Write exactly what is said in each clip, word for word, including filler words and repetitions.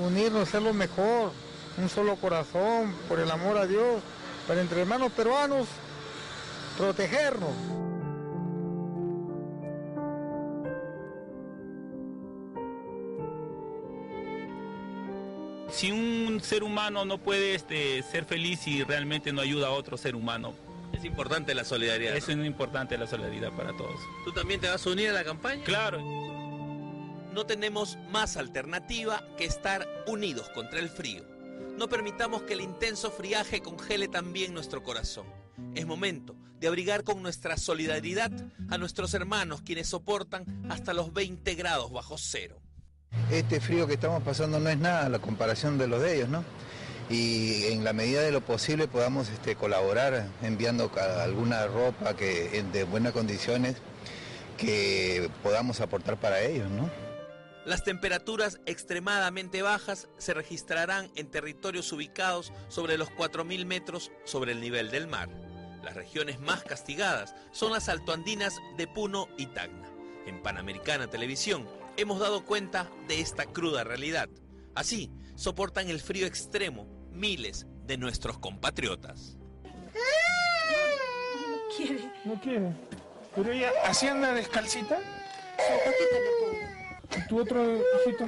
unirnos, ser lo mejor, un solo corazón, por el amor a Dios, para entre hermanos peruanos protegernos. Si un ser humano no puede este, ser feliz si realmente no ayuda a otro ser humano. Es importante la solidaridad. Es ¿no? importante la solidaridad para todos. ¿Tú también te vas a unir a la campaña? Claro. No tenemos más alternativa que estar unidos contra el frío. No permitamos que el intenso friaje congele también nuestro corazón. Es momento de abrigar con nuestra solidaridad a nuestros hermanos quienes soportan hasta los veinte grados bajo cero. Este frío que estamos pasando no es nada a la comparación de los de ellos, ¿no? Y en la medida de lo posible podamos este, colaborar enviando alguna ropa que, de buenas condiciones que podamos aportar para ellos, ¿no? Las temperaturas extremadamente bajas se registrarán en territorios ubicados sobre los cuatro mil metros sobre el nivel del mar. Las regiones más castigadas son las altoandinas de Puno y Tacna. En Panamericana Televisión hemos dado cuenta de esta cruda realidad. Así soportan el frío extremo miles de nuestros compatriotas. No quiere. No quiere. Pero ella, ¿así anda descalcita? ¿Y tu otro hijito?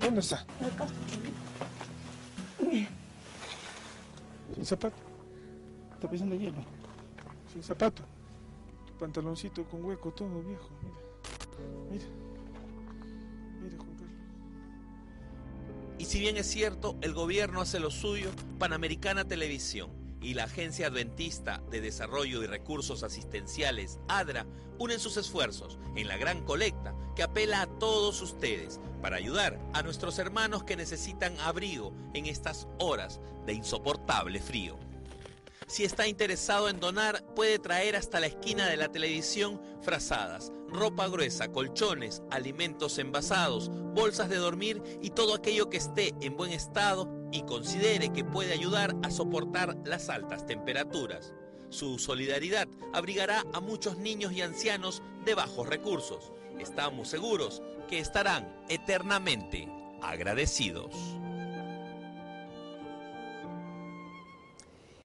¿Dónde está? Acá. Sin zapato. Está pisando hielo. Sin zapato. Tu pantaloncito con hueco todo, viejo. Mira. Mira. Mira, Juan Carlos. Y si bien es cierto, el gobierno hace lo suyo, Panamericana Televisión y la Agencia Adventista de Desarrollo y Recursos Asistenciales, ADRA, unen sus esfuerzos en la gran colecta que apela a todos ustedes para ayudar a nuestros hermanos que necesitan abrigo en estas horas de insoportable frío. Si está interesado en donar, puede traer hasta la esquina de la televisión frazadas, ropa gruesa, colchones, alimentos envasados, bolsas de dormir y todo aquello que esté en buen estado y considere que puede ayudar a soportar las altas temperaturas. Su solidaridad abrigará a muchos niños y ancianos de bajos recursos. Estamos seguros que estarán eternamente agradecidos.